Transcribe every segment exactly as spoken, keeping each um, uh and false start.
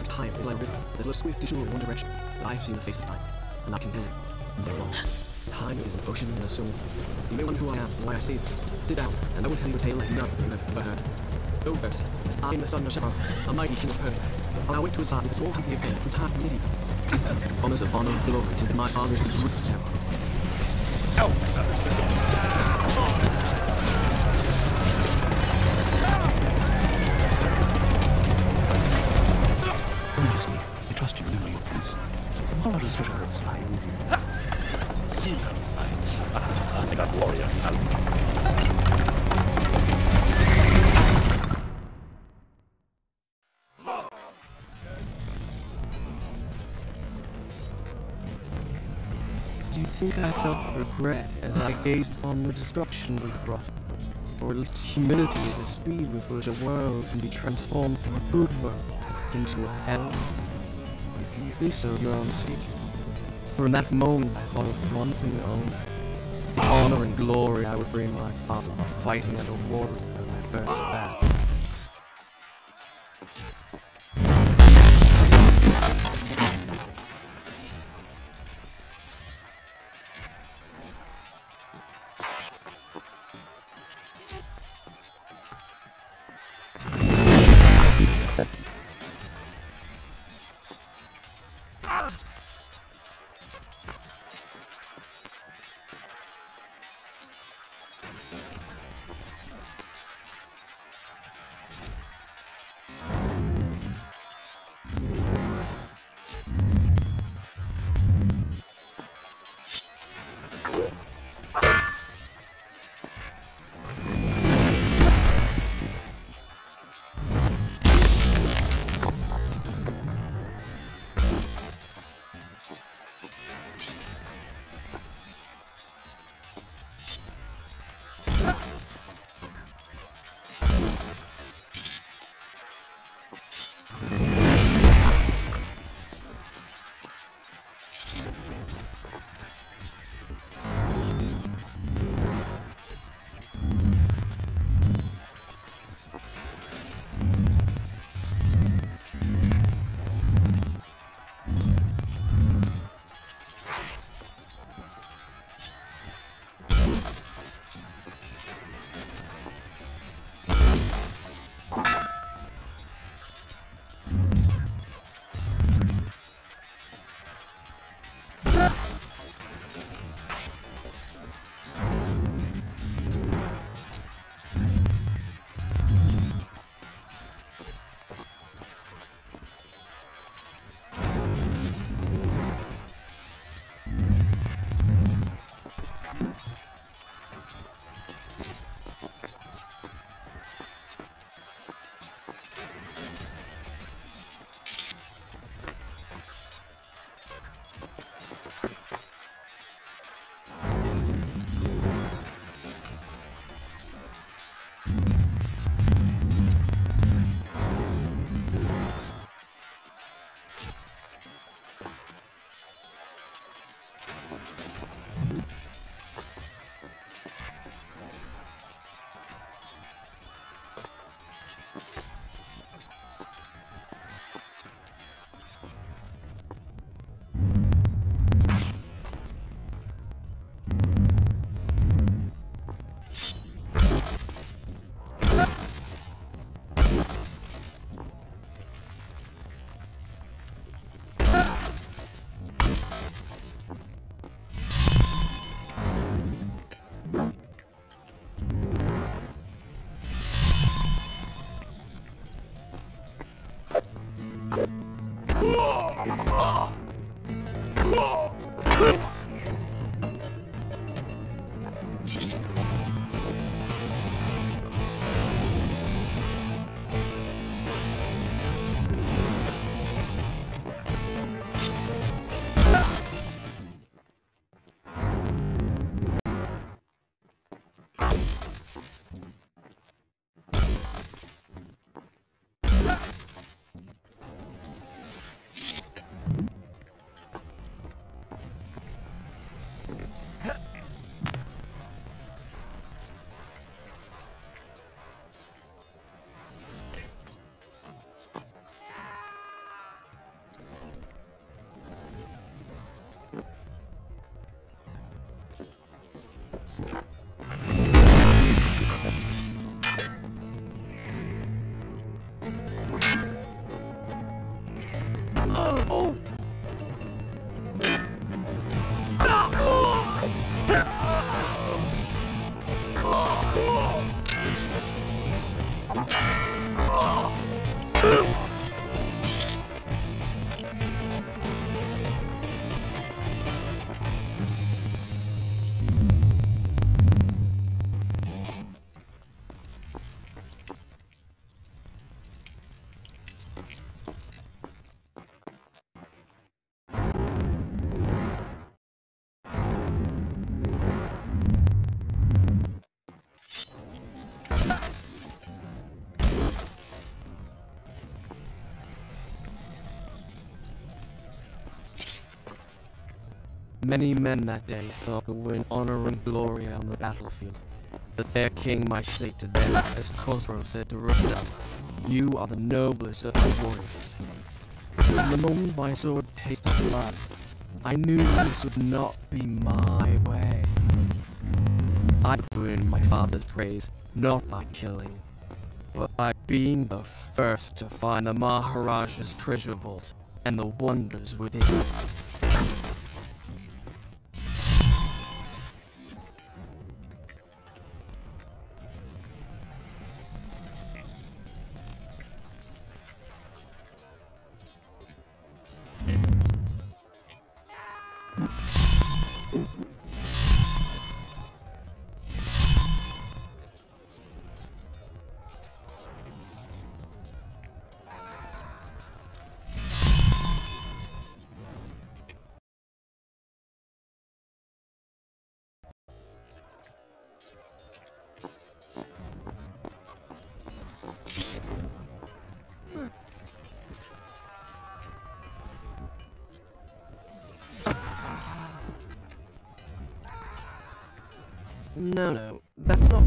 travel through time is like a river that flows swift to shore in one direction, but I have seen the face of time, and I can tell it very long. Time is an ocean and a soul. You may wonder who I am and why I say this. Sit down, and I will tell you a tale like none you have ever heard. Go first. I am the son of Shepard, a mighty king of Persia. And I went to his side with a small company of men who passed me. Honors of honor and glory to my father's ruthless terror. Oh, my son has been I think I felt regret as I gazed on the destruction we brought, or at least humility at the speed with which a world can be transformed from a good world into a hell. If you think so, you are mistaken. For in that moment I thought of one thing only. The honor and glory I would bring my father by fighting at a war for my first battle. Many men that day sought to win honor and glory on the battlefield, that their king might say to them, as Khosrow said to Rustam, "You are the noblest of the warriors." From the moment my sword tasted blood, I knew this would not be my way. I earned my father's praise not by killing, but by being the first to find the Maharaja's treasure vault and the wonders within. No, no, that's not...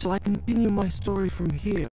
Shall I continue my story from here?